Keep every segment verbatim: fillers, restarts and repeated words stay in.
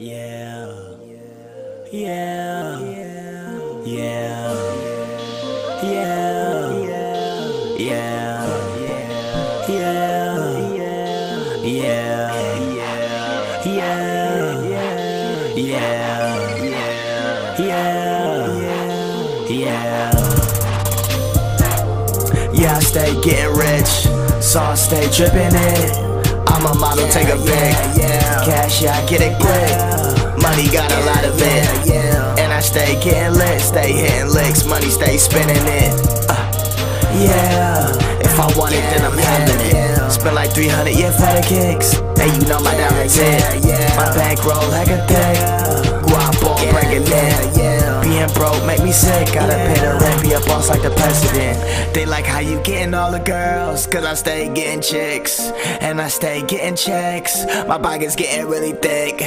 Yeah, yeah, yeah, yeah, yeah, yeah, yeah, yeah, yeah. Yeah, I stay getting rich, so I stay dripping it. I'm a model, yeah, take a pic, yeah, cash, yeah, I get it quick. Money got a lot of it, and I stay getting lit, stay hitting licks, money stay spinning it. Uh, yeah, if I want it, then I'm having it. Spend like three hundred, yeah, for the kicks. Hey, you know my diamonds hit, my bankroll heckin' thick. Guapo breaking it, being broke make me sick. Gotta pay the rent, be a boss like the president. They like how you getting all the girls, cause I stay getting chicks, and I stay getting checks. My pocket's getting really thick,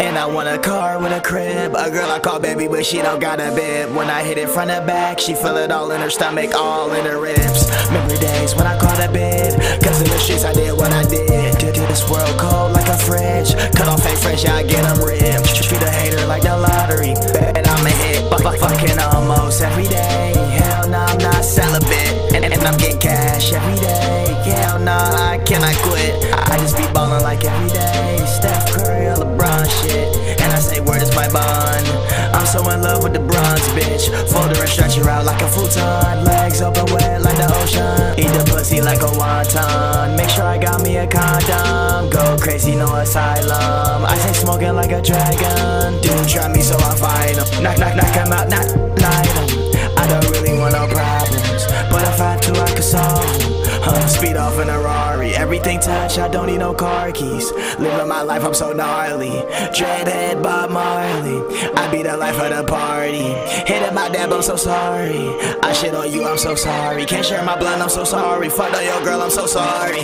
and I want a car with a crib. A girl I call baby, but she don't got a bib. When I hit it front and back, she feel it all in her stomach, all in her ribs. Remember days when I caught a bid, cause in the streets I did what I did. Did this world cold like a fridge, cut off ain't fresh, yeah, I get them ribbed. Treat a hater like the lottery, bet I'm a hit, fucking almost every day. Hell no, I'm not celibate, and, and I'm getting cash every day. Hell no, nah, I cannot quit. I, I just be ballin' like every day. Steph Curry or LeBron shit, and I say word is my bond. I'm so in love with the bronze bitch. Fold her and stretch her out like a futon. Legs open wet like the ocean. Eat the pussy like a wonton. Make sure I got me a condom. Go crazy, no asylum. I say smoking like a dragon. Dude try me, so I fight him. Knock, knock, knock him out, knock, light him. I don't really want no problems, but if I had to, I could solve them. Huh, speed off in a Rari. Everything touch, I don't need no car keys. Living my life, I'm so gnarly. Dreadhead Bob Marley, I be the life of the party. Hit at my dab, I'm so sorry. I shit on you, I'm so sorry. Can't share my blood, I'm so sorry. Fucked on your girl, I'm so sorry.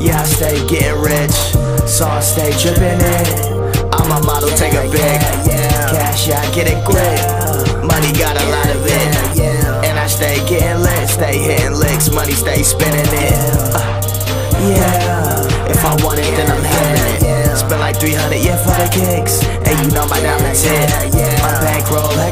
Yeah, I stay getting rich, so I stay dripping it. I'm a model, take a pic. Cash, yeah, I get it quick. Money got a lot of it, and I stay getting lit, stay hitting licks, money stay spinning it. Uh, yeah, if I want it, then I'm having it. Spend like three hundred, yeah, for the kicks, and you know my diamonds hit, my bankroll.